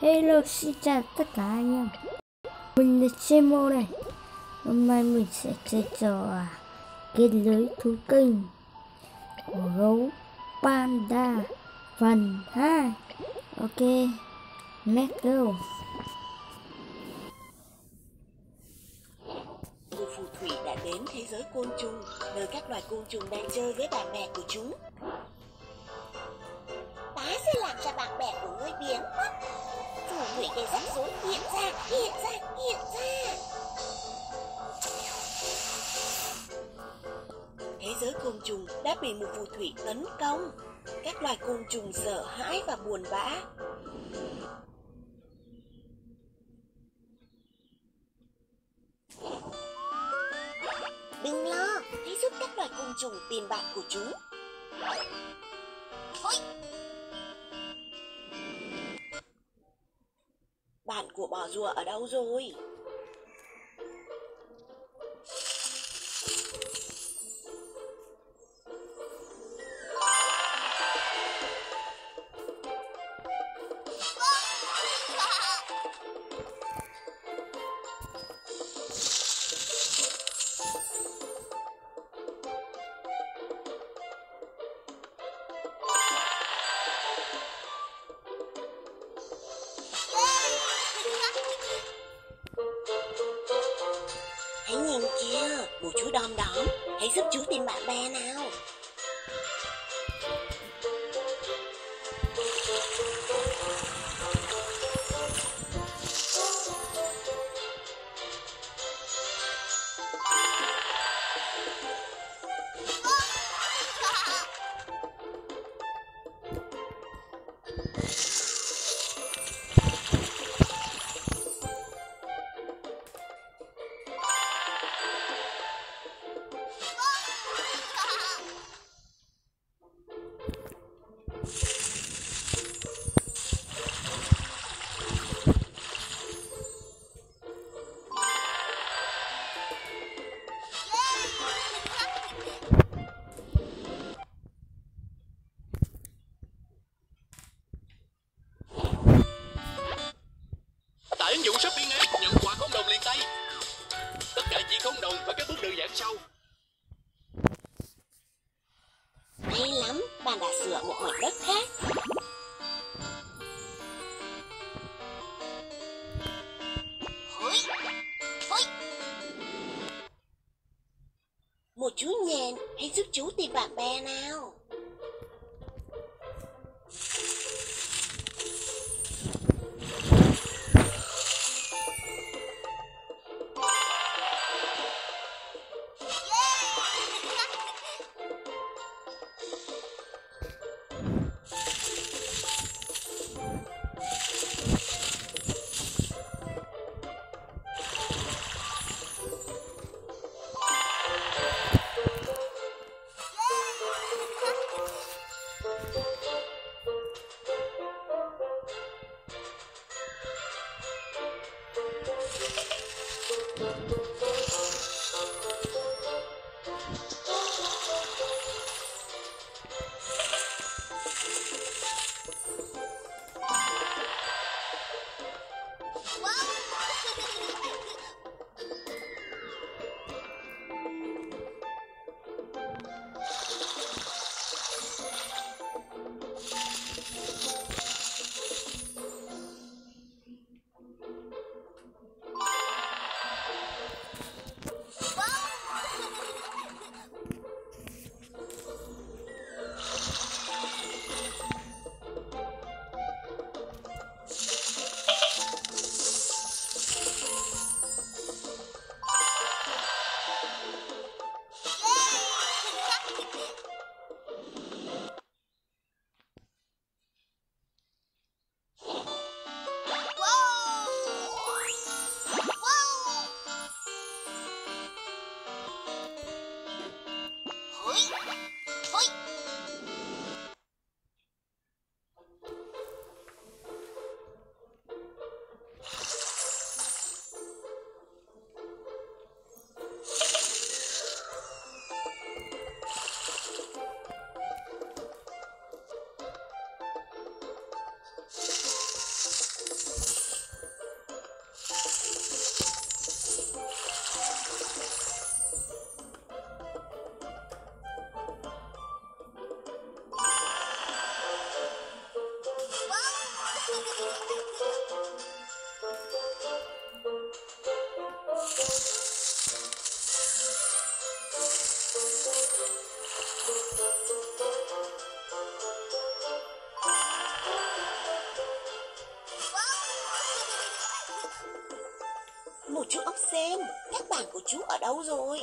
Hello, xin chào tất cả anh em. Mình là Teemo này. Hôm nay mình sẽ chơi trò kết nối thú cưng của Gấu Panda Phần 2. Ok, let's go. Người phù thủy đã đến thế giới côn trùng, nơi các loài côn trùng đang chơi với bà mẹ của chúng. Bá sẽ làm cho bạn bè của ngươi biến mất. Phù thủy gây rắc rối, hiện ra. Thế giới côn trùng đã bị một phù thủy tấn công. Các loài côn trùng sợ hãi và buồn bã. Đừng lo, hãy giúp các loài côn trùng tìm bạn của chúng. Ôi! Bạn của bò rùa ở đâu rồi? Hãy nhìn kia, một chú đom đóm, hãy giúp chú tìm bạn bè nào. Vụ sắp đi ngay, nhận quà không đồng liền tay. Tất cả chỉ không đồng và các bước đơn giản sau. Hay lắm, bạn đã sửa một mảnh đất khác. Hối. Một chú nhện, hãy giúp chú tìm bạn bè nào. của chú ốc sên, các bạn của chú ở đâu rồi?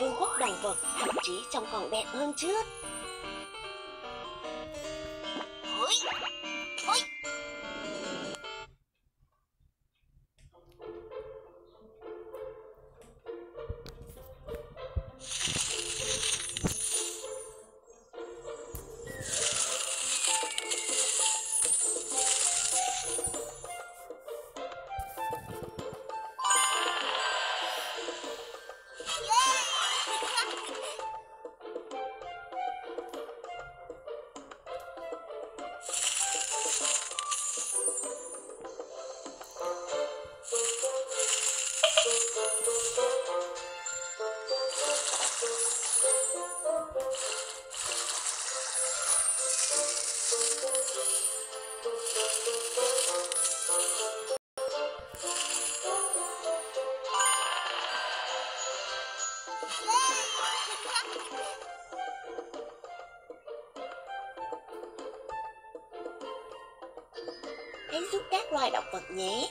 Vương quốc động vật thậm chí trông còn đẹp hơn trước. Ôi, ôi. Hãy giúp các loài động vật nhé.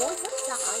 muối rất giỏi.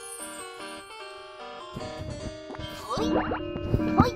Thôi, thôi.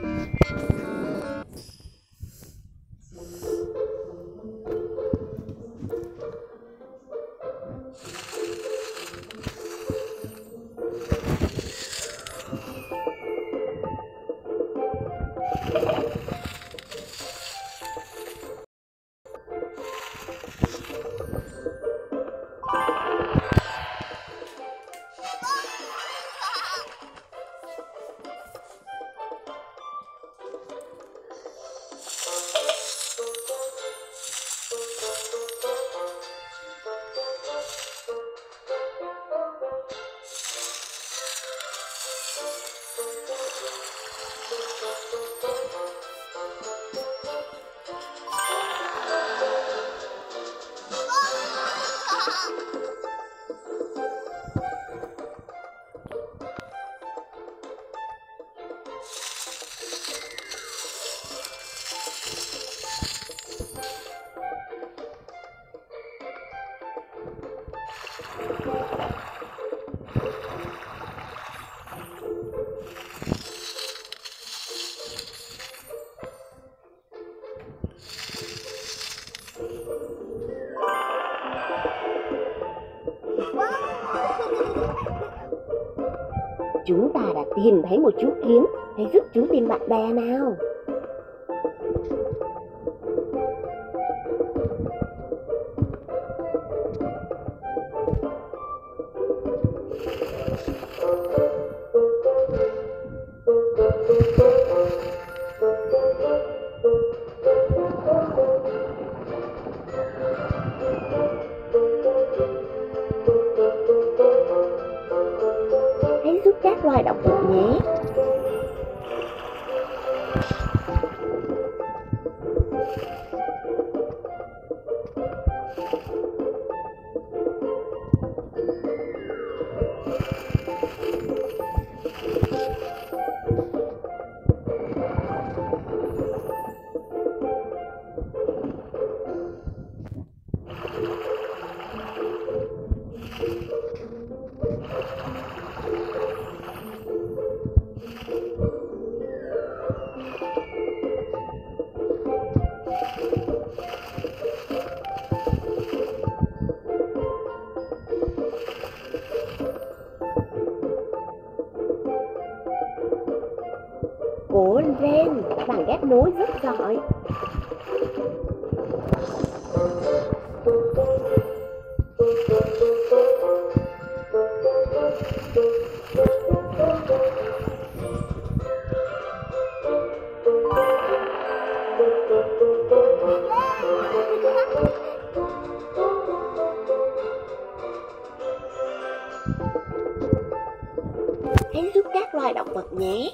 Chúng ta đã tìm thấy một chú kiến. Hãy giúp chú tìm bạn bè nào. Các loài động vật nhé. Cố lên, bạn ghép nối rất giỏi. Hãy giúp các loài động vật nhé.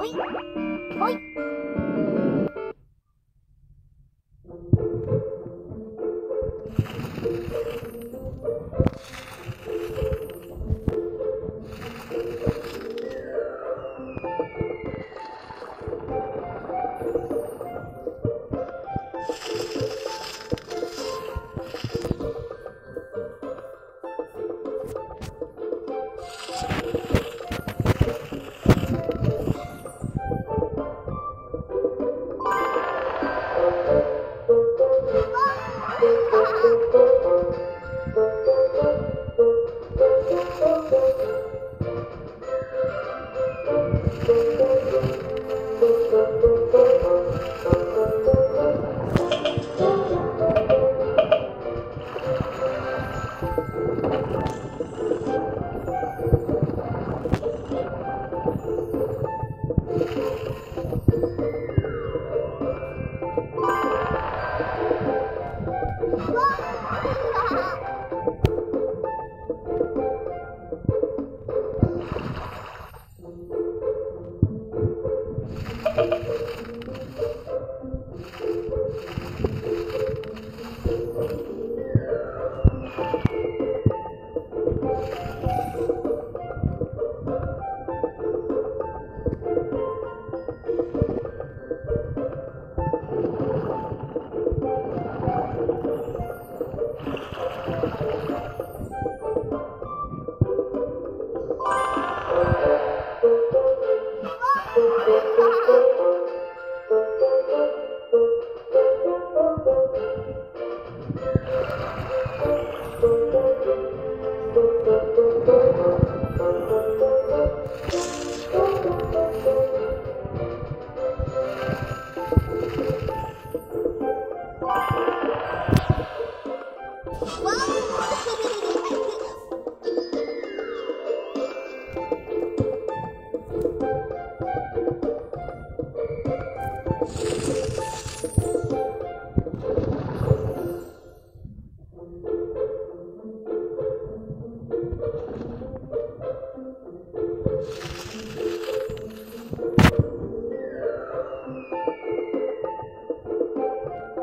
Oi! Oi!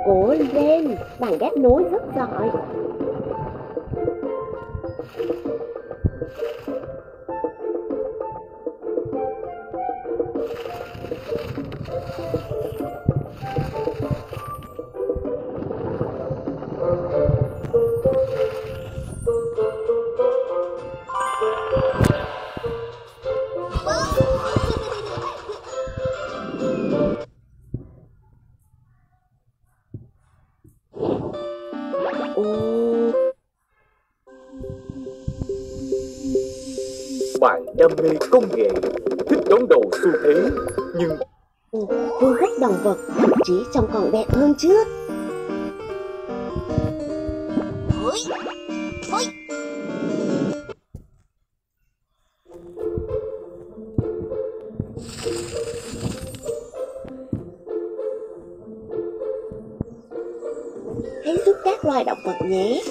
Cố lên, bạn ghép nối rất giỏi. Bạn đam mê công nghệ, thích đón đầu xu thế, nhưng vô khắc động vật, thậm chí trông còn đẹp hơn trước. Hãy giúp các loài động vật nhé.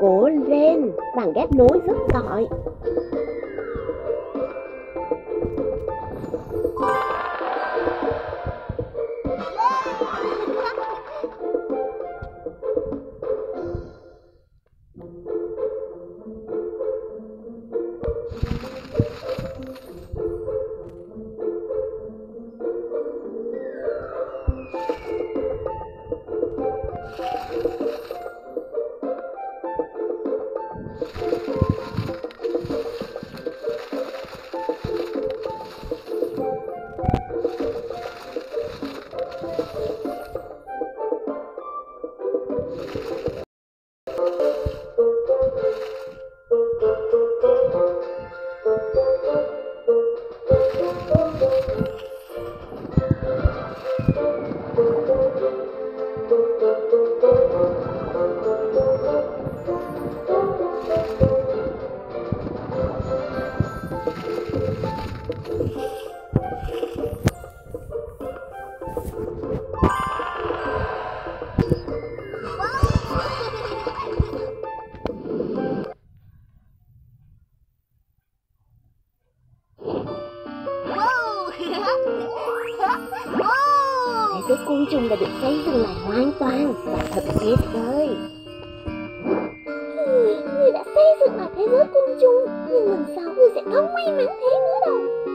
Cố lên, bạn ghép nối rất giỏi. Cái cung trùng đã được xây dựng lại hoàn toàn và thật tuyệt vời. Người đã xây dựng lại thế giới cung trùng, nhưng lần sau người sẽ không may mắn thế nữa đâu.